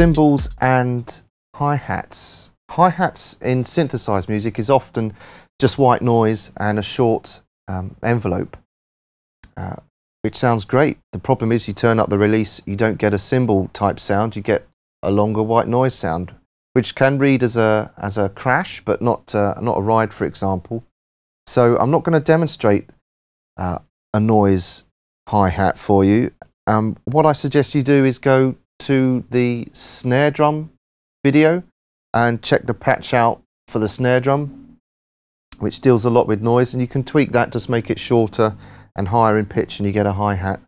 cymbals and hi-hats. Hi-hats in synthesized music is often just white noise and a short envelope, which sounds great. The problem is you turn up the release, you don't get a cymbal type sound, you get a longer white noise sound, which can read as a crash, but not a ride, for example. So I'm not going to demonstrate a noise hi-hat for you. What I suggest you do is go to the snare drum video and check the patch out for the snare drum, which deals a lot with noise, and you can tweak that, just make it shorter and higher in pitch, and you get a hi-hat.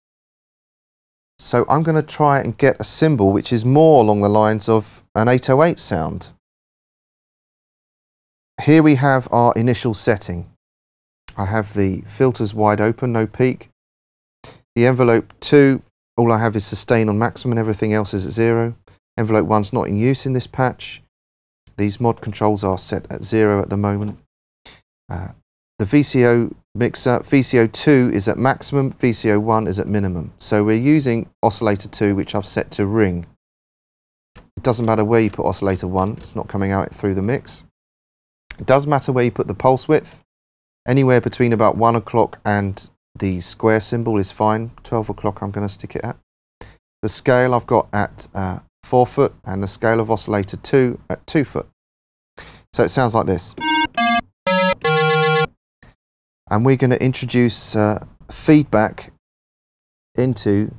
So I'm going to try and get a cymbal which is more along the lines of an 808 sound. Here we have our initial setting. I have the filters wide open, no peak. The envelope 2, all I have is sustain on maximum, and everything else is at 0. Envelope 1's not in use in this patch. These mod controls are set at 0 at the moment. The VCO mixer, VCO 2 is at maximum, VCO 1 is at minimum. So we're using oscillator 2, which I've set to ring. It doesn't matter where you put oscillator 1, it's not coming out through the mix. It does matter where you put the pulse width. Anywhere between about 1 o'clock and the square symbol is fine. 12 o'clock I'm going to stick it at. The scale I've got at 4 foot, and the scale of oscillator 2 at 2 foot. So it sounds like this. And we're going to introduce feedback into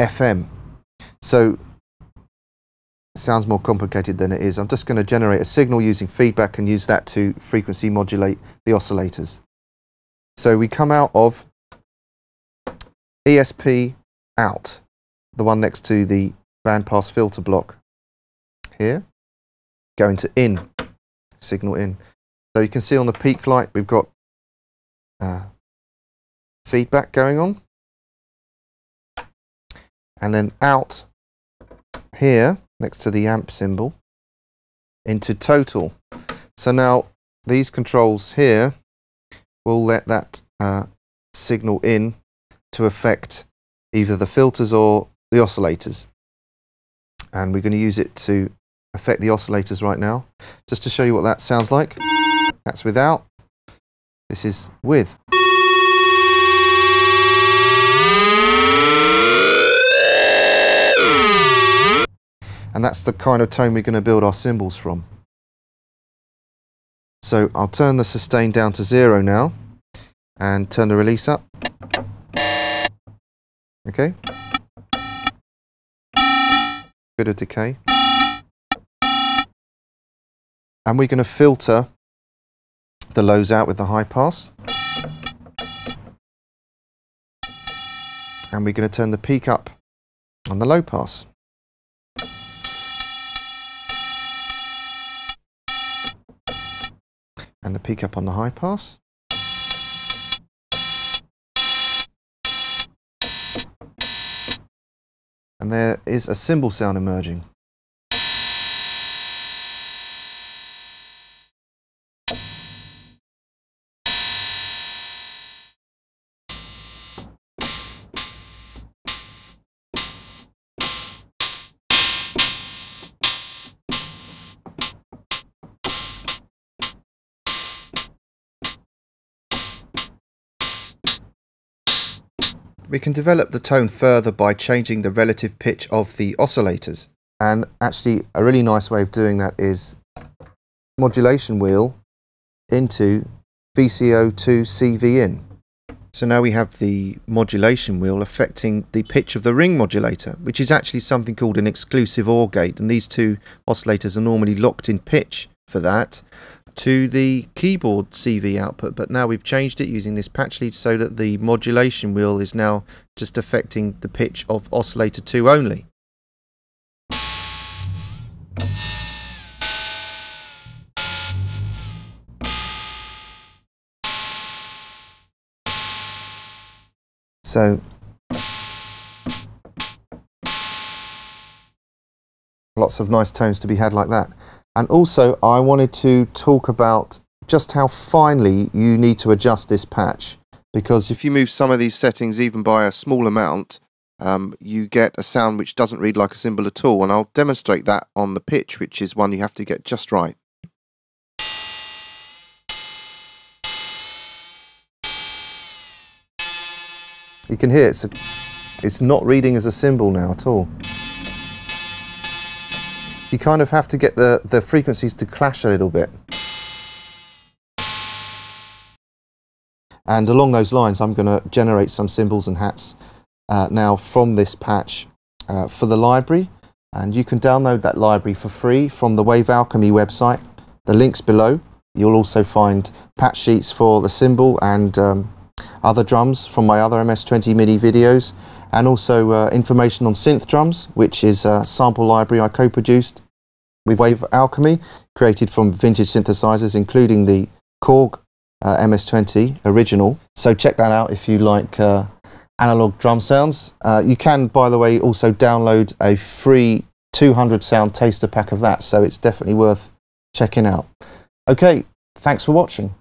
FM. So it sounds more complicated than it is. I'm just going to generate a signal using feedback and use that to frequency modulate the oscillators. So we come out of ESP out, the one next to the bandpass filter block here, going to in, signal in. So you can see on the peak light we've got feedback going on, and then out here next to the amp symbol into total. So now these controls here will let that signal in to affect either the filters or the oscillators, and we're going to use it to affect the oscillators right now, just to show you what that sounds like. That's without, this is with. And that's the kind of tone we're going to build our cymbals from. So I'll turn the sustain down to 0 now, and turn the release up. Okay. Bit of decay. And we're going to filter the lows out with the high pass, and we're going to turn the peak up on the low pass. And the peak up on the high pass. And there is a cymbal sound emerging. We can develop the tone further by changing the relative pitch of the oscillators. And actually, a really nice way of doing that is modulation wheel into VCO to CV in. So now we have the modulation wheel affecting the pitch of the ring modulator, which is actually something called an exclusive OR gate. And these two oscillators are normally locked in pitch for that to the keyboard CV output, but now we've changed it using this patch lead so that the modulation wheel is now just affecting the pitch of oscillator 2 only. So lots of nice tones to be had like that. And also, I wanted to talk about just how finely you need to adjust this patch, because if you move some of these settings even by a small amount, you get a sound which doesn't read like a cymbal at all, and I'll demonstrate that on the pitch, which is one you have to get just right. You can hear it's not reading as a cymbal now at all. You kind of have to get the frequencies to clash a little bit. And along those lines, I'm going to generate some cymbals and hats now from this patch for the library. And you can download that library for free from the Wave Alchemy website. The link's below. You'll also find patch sheets for the cymbal and other drums from my other MS-20 Mini videos, and also information on synth drums, which is a sample library I co-produced with Wave Alchemy, created from vintage synthesizers, including the Korg MS-20 original. So check that out if you like analog drum sounds. You can, by the way, also download a free 200 sound taster pack of that, so it's definitely worth checking out. Okay, thanks for watching.